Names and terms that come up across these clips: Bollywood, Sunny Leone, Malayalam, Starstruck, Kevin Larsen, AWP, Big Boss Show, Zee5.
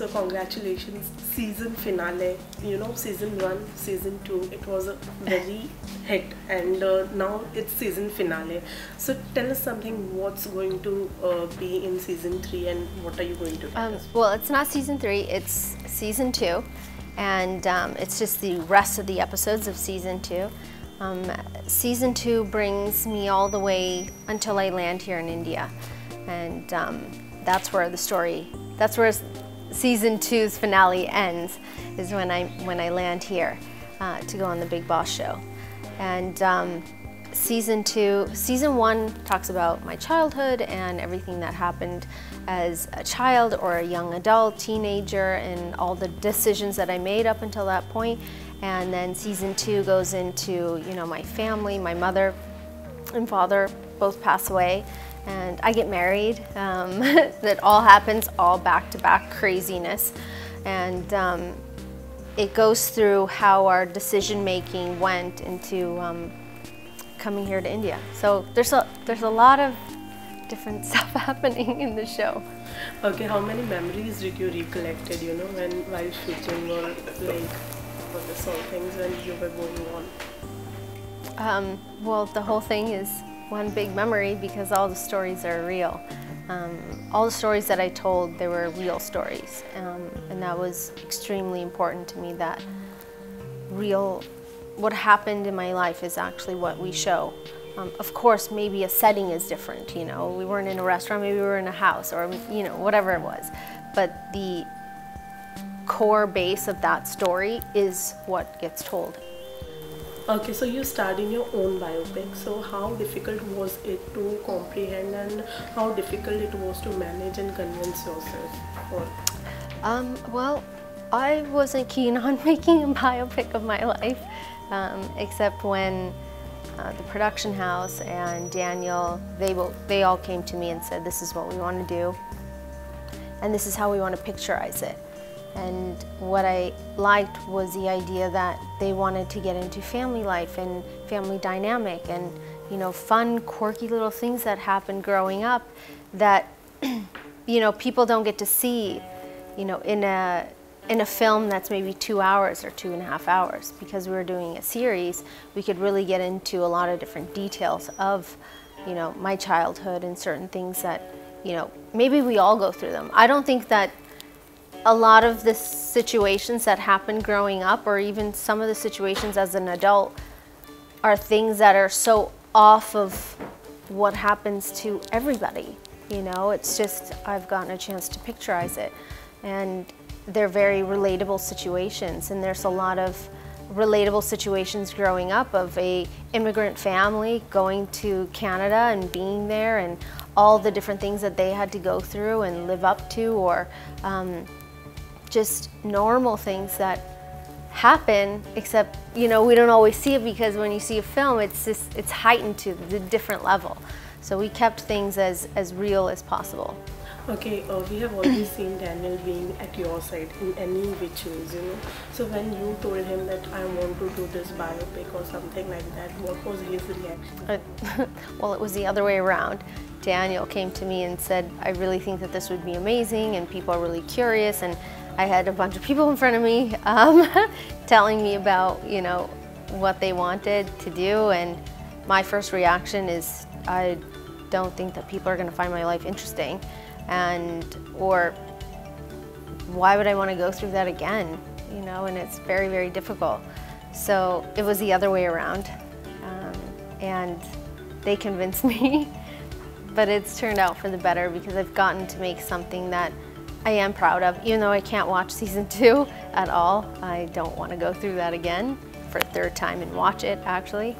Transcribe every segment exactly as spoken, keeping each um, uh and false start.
So congratulations, season finale, you know, season one, season two, it was a very hit, and uh, now it's season finale. So tell us something, what's going to uh, be in season three and what are you going to do? Um, well, it's not season three, it's season two, and um, it's just the rest of the episodes of season two. Um, season two brings me all the way until I land here in India, and um, that's where the story, that's where season two's finale ends, is when I when I land here uh, to go on the Big Boss Show. And um, season two, season one talks about my childhood and everything that happened as a child or a young adult, teenager, and all the decisions that I made up until that point. And then season two goes into, you know, my family, my mother and father both pass away. And I get married. Um, that all happens, all back-to-back craziness, and um, it goes through how our decision-making went into um, coming here to India. So there's a there's a lot of different stuff happening in the show. Okay, how many memories did you recollected? You know, when while shooting or like for the song things when you were going on. Um, well, the whole thing is one big memory because all the stories are real. Um, all the stories that I told, they were real stories. Um, and that was extremely important to me, that real, what happened in my life is actually what we show. Um, of course, maybe a setting is different, you know. We weren't in a restaurant, maybe we were in a house, or you know, whatever it was. But the core base of that story is what gets told. Okay, so you starred in your own biopic, so how difficult was it to comprehend and how difficult it was to manage and convince yourself? Or um, well, I wasn't keen on making a biopic of my life, um, except when uh, the production house and Daniel, they, both, they all came to me and said, this is what we want to do, and this is how we want to picturize it. And what I liked was the idea that they wanted to get into family life and family dynamic and, you know, fun, quirky little things that happen growing up that, you know, people don't get to see, you know, in a, in a film that's maybe two hours or two and a half hours. Because we were doing a series, we could really get into a lot of different details of, you know, my childhood and certain things that, you know, maybe we all go through them. I don't think that a lot of the situations that happen growing up, or even some of the situations as an adult, are things that are so off of what happens to everybody. You know, it's just, I've gotten a chance to picturize it. And they're very relatable situations, and there's a lot of relatable situations growing up of a immigrant family going to Canada and being there, and all the different things that they had to go through and live up to, or um, just normal things that happen, except, you know, we don't always see it, because when you see a film, it's just, it's heightened to the different level. So we kept things as, as real as possible. Okay, uh, we have already seen Daniel being at your side in any which ways, you know. So when you told him that I want to do this biopic or something like that, what was his reaction? Uh, well, it was the other way around. Daniel came to me and said, I really think that this would be amazing, and people are really curious, and I had a bunch of people in front of me um, telling me about, you know, what they wanted to do, and my first reaction is, I don't think that people are going to find my life interesting, and or why would I want to go through that again, you know, and it's very, very difficult. So it was the other way around, um, and they convinced me, but it's turned out for the better, because I've gotten to make something that I am proud of. Even though I can't watch season two at all, I don't want to go through that again for a third time and watch it, actually.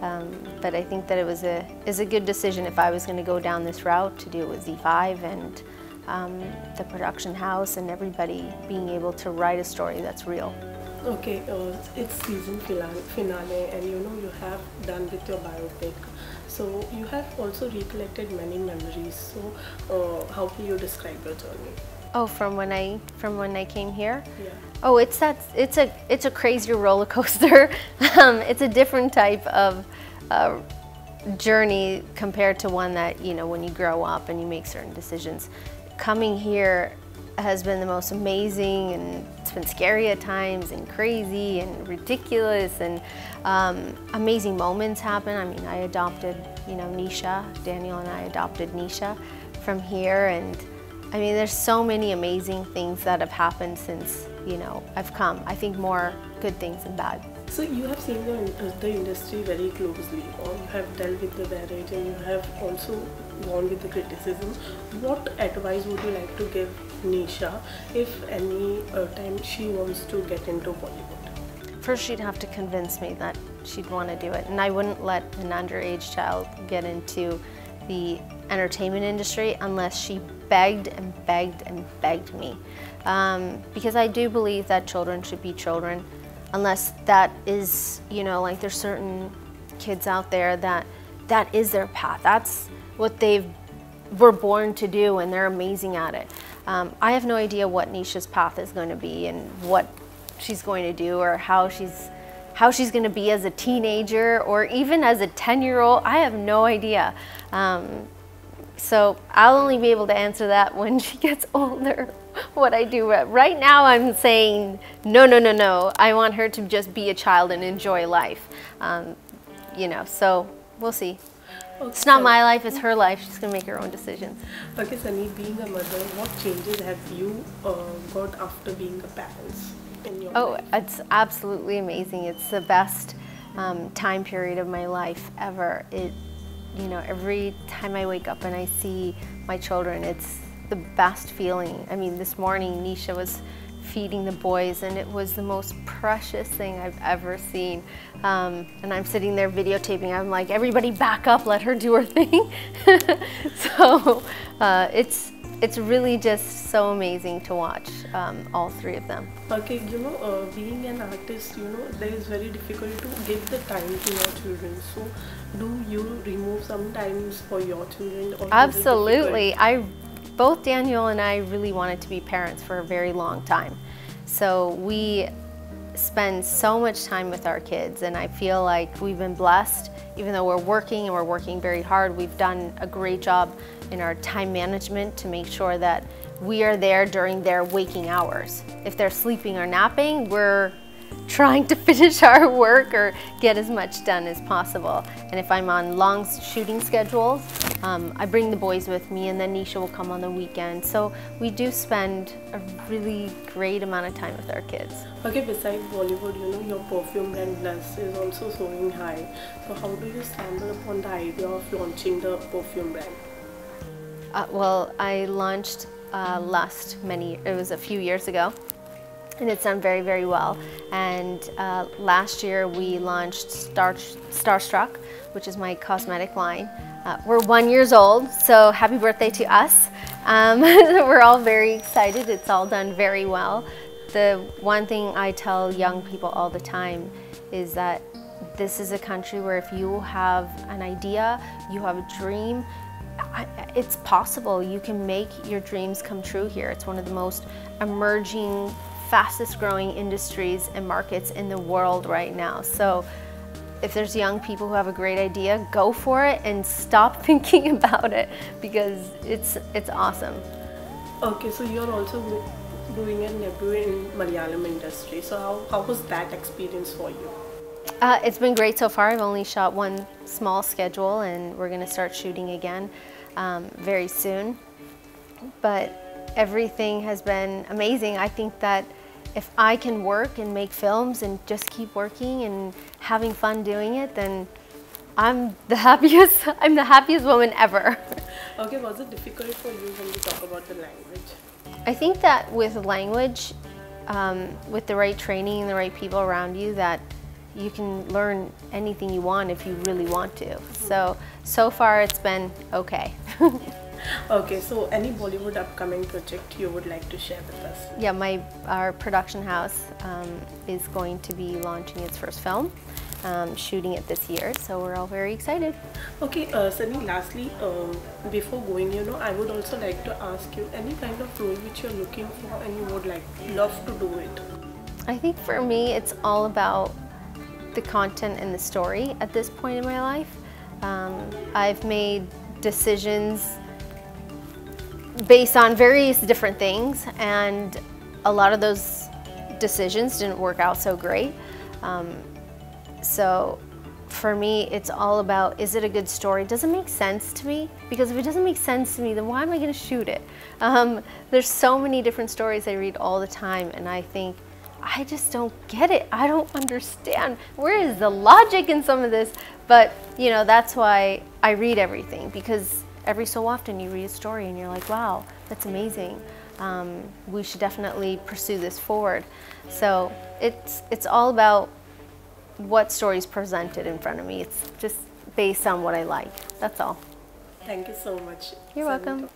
Um, but I think that it was a, is a good decision if I was going to go down this route, to do it with Z five and um, the production house and everybody being able to write a story that's real. Okay, uh, it's season finale, and you know you have done with your biopic. So you have also recollected many memories. So uh, how can you describe your journey? Oh, from when I from when I came here. Yeah. Oh, it's that it's a it's a crazier roller coaster. um, it's a different type of uh, journey compared to one that, you know, when you grow up and you make certain decisions. Coming here, has been the most amazing, and it's been scary at times and crazy and ridiculous, and um, amazing moments happen. I mean, I adopted, you know, Nisha, Daniel and I adopted Nisha from here, and I mean, there's so many amazing things that have happened since, you know, I've come. I think more good things than bad. So you have seen the, uh, the industry very closely, or you have dealt with the barrage, and you have also gone with the criticism. What advice would you like to give Nisha if any uh, time she wants to get into Bollywood? First, she'd have to convince me that she'd want to do it, and I wouldn't let an underage child get into the entertainment industry unless she begged and begged and begged me. Um, because I do believe that children should be children, unless that is, you know, like there's certain kids out there that that is their path. That's what they were born to do, and they're amazing at it. Um, I have no idea what Nisha's path is going to be and what she's going to do, or how she's how she's going to be as a teenager or even as a ten year old. I have no idea. Um, So I'll only be able to answer that when she gets older, what I do. Right now I'm saying, no, no, no, no. I want her to just be a child and enjoy life. Um, you know, so we'll see. Okay. It's not my life, it's her life. She's going to make her own decisions. Okay, Sunny, being a mother, what changes have you uh, got after being a parent in your Oh, life? It's absolutely amazing. It's the best um, time period of my life ever. It, You know, every time I wake up and I see my children, it's the best feeling. I mean, this morning Nisha was feeding the boys, and it was the most precious thing I've ever seen. Um, and I'm sitting there videotaping. I'm like, everybody back up, let her do her thing. So uh, it's it's really just so amazing to watch um, all three of them. Okay, you know, uh, being an artist, you know, there is very difficult to give the time to your children. So do you remove some times for your children? Or Absolutely. I, both Daniel and I really wanted to be parents for a very long time. So we spend so much time with our kids, and I feel like we've been blessed. Even though we're working and we're working very hard, we've done a great job in our time management to make sure that we are there during their waking hours. If they're sleeping or napping, we're trying to finish our work or get as much done as possible. And if I'm on long shooting schedules, um, I bring the boys with me, and then Nisha will come on the weekend. So we do spend a really great amount of time with our kids. Okay, besides Bollywood, you know, your perfume brand Blush is also soaring high. So how do you stumble upon the idea of launching the perfume brand? Uh, well, I launched uh, last many, it was a few years ago, and it's done very, very well. And uh, last year we launched Star, Starstruck, which is my cosmetic line. Uh, we're one years old, so happy birthday to us. Um, we're all very excited. It's all done very well. The one thing I tell young people all the time is that this is a country where if you have an idea, you have a dream, it's possible. You can make your dreams come true here. It's one of the most emerging, fastest growing industries and markets in the world right now. So if there's young people who have a great idea, go for it and stop thinking about it, because it's it's awesome. Okay, so you're also doing a debut in Malayalam industry. So how, how was that experience for you? Uh, it's been great so far. I've only shot one small schedule, and we're going to start shooting again um, very soon. But everything has been amazing. I think that if I can work and make films and just keep working and having fun doing it, then I'm the happiest, I'm the happiest woman ever. Okay, was it difficult for you when we talk about the language? I think that with language, um, with the right training and the right people around you, that you can learn anything you want if you really want to. So, so far it's been okay. Okay, so any Bollywood upcoming project you would like to share with us? Yeah, my our production house um, is going to be launching its first film, um, shooting it this year, so we're all very excited. Okay, uh, Sunny, lastly, um, before going, you know, I would also like to ask you any kind of role which you're looking for and you would like love to do it. I think for me, it's all about the content and the story at this point in my life. Um, I've made decisions based on various different things, and a lot of those decisions didn't work out so great. Um, so for me, it's all about, is it a good story? Does it make sense to me? Because if it doesn't make sense to me, then why am I going to shoot it? Um, there's so many different stories I read all the time, and I think, I just don't get it. I don't understand. Where is the logic in some of this? But, you know, that's why I read everything, because every so often you read a story and you're like, wow, that's amazing. Um, we should definitely pursue this forward. So it's, it's all about what stories presented in front of me. It's just based on what I like. That's all. Thank you so much. You're welcome.